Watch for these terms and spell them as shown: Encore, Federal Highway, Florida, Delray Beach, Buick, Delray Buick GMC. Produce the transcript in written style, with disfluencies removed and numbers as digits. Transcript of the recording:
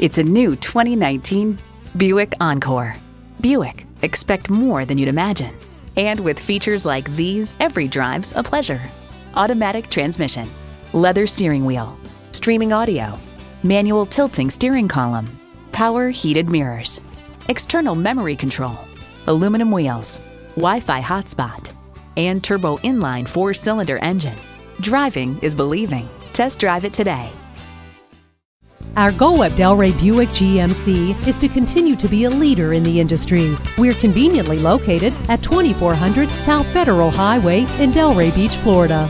It's a new 2019 Buick Encore. Buick, expect more than you'd imagine. And with features like these, every drive's a pleasure. Automatic transmission, leather steering wheel, streaming audio, manual tilting steering column, power heated mirrors, external memory control, aluminum wheels, Wi-Fi hotspot, and turbo inline 4-cylinder engine. Driving is believing. Test drive it today. Our goal at Delray Buick GMC is to continue to be a leader in the industry. We're conveniently located at 2400 South Federal Highway in Delray Beach, Florida.